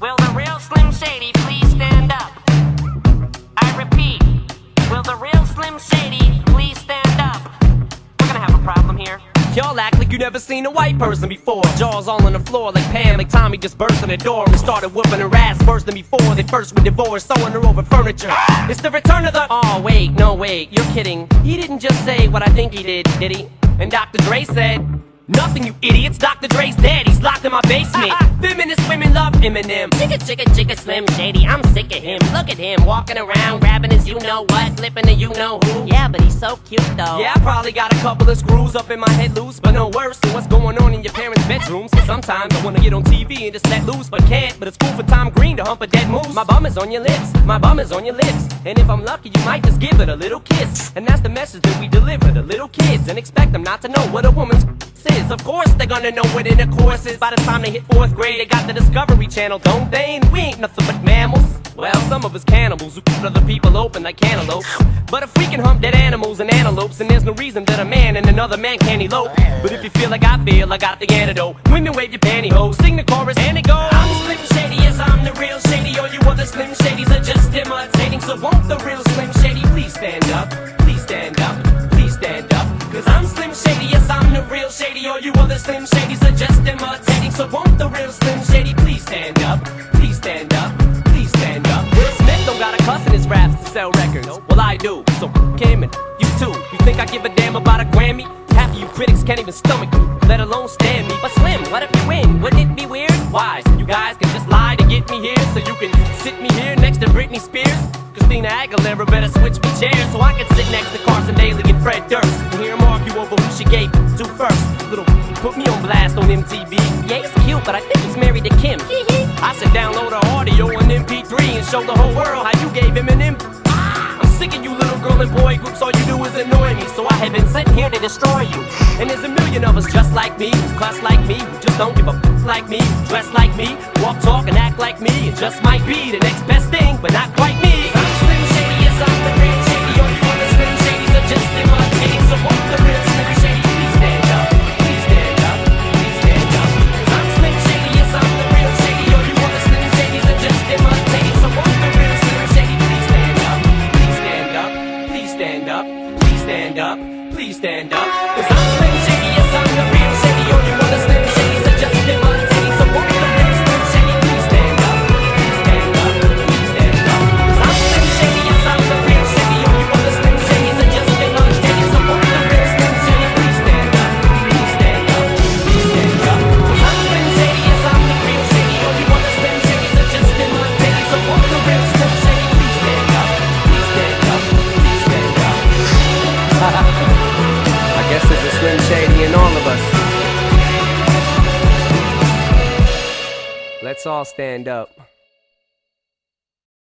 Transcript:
Will the real Slim Shady please stand up? I repeat, will the real Slim Shady please stand up? We're gonna have a problem here. Y'all act like you never seen a white person before. Jaws all on the floor like Pam, like Tommy just burst in the door and started whooping her ass worse than before. They first were divorced, sewing her over furniture. It's the return of the— oh wait, no wait, you're kidding. He didn't just say what I think he did he? And Dr. Dre said nothing, you idiots. Dr. Dre's dead, he's locked in my basement. Feminist women love Eminem. Chicka, chicka, chicka, Slim Shady, I'm sick of him. Look at him, walking around, grabbing his you-know-what, lipping to you-know-who. Yeah, but he's so cute, though. Yeah, I probably got a couple of screws up in my head loose, but no worse than what's going on in your parents' bedrooms. Sometimes I wanna get on TV and just let loose, but can't. But it's cool for Tom Green to hump a dead moose. My bum is on your lips, my bum is on your lips. And if I'm lucky, you might just give it a little kiss. And that's the message that we deliver to little kids, and expect them not to know what a woman's is. Of course they're gonna know what intercourse is by the time they hit 4th grade. They got the Discovery Channel, don't they? And we ain't nothing but mammals. Well, some of us cannibals who cut other people open like cantaloupes. But if we can hump dead animals and antelopes, then there's no reason that a man and another man can't elope. But if you feel, I got the antidote. Women wave your pantyhose, sing the chorus, and it goes. I'm Slim Shady, yes, I'm the real Shady. All you other Slim Shadys are just imitating. So won't the real Slim Shady please stand up? Please stand up, please stand up. Cause I'm Slim Shady, yes, I'm the real Shady. All you other Slim Shadys are just imitating. So won't the real Slim Shady please stand up? Please stand up, please stand up. Will Smith don't gotta cuss in his raps to sell records. Well, I do, so Kim and you too. You think I give a damn about a Grammy? Half of you critics can't even stomach me, let alone stand me. But Slim, what if you win? Wouldn't it be weird? Why? So you guys can just lie to get me here, so you can sit me here next to Britney Spears? Christina Aguilera better switch me chairs, so I can sit next to Carson Daly and Fred Durst and hear him argue over who she gave to first. Little put me on blast on MTV. Yeah, he's cute, but I think he's married to Kim. I should download her audio on MP3 and show the whole world how you gave him an MP. I'm sick of you little girl and boy groups, all you do is annoy me. So I have been sent here to destroy you. And there's a million of us just like me, who cuss like me, who just don't give a f like me, who dress like me, walk, talk, and act like me. It just might be the next best thing, but not quite me. I'm Slim Shady, yes, I'm the real Shady. All you other Slim Shadys are just imitating. So won't the real Slim Shady please stand up? Please stand up, please stand up. Cause I'm Slim Shady, yes, I'm the real Shady. All you other Slim Shadys are just imitating. So won't the real Slim Shady please stand up? Please stand up, please stand up, please stand up, please stand up. Cause I'm Slim Shady, yes, I'm the real Shady. All you other Slim Shadys are just imitating. So won't the real Slim Shady please stand up? Please stand up, please stand up. Cause I'm Slim Shady, yes, I'm the real Shady. All you other Slim Shadys are just imitating. So won't the real Slim Shady please stand up? Please stand up, please stand up. Cause I'm Slim Shady, yes, I'm the real Shady. All you other Slim Shadys are just imitating. So won't the real Slim Shady please stand up? Please stand up, please stand up. I guess there's a Slim Shady in all of us. Let's all stand up.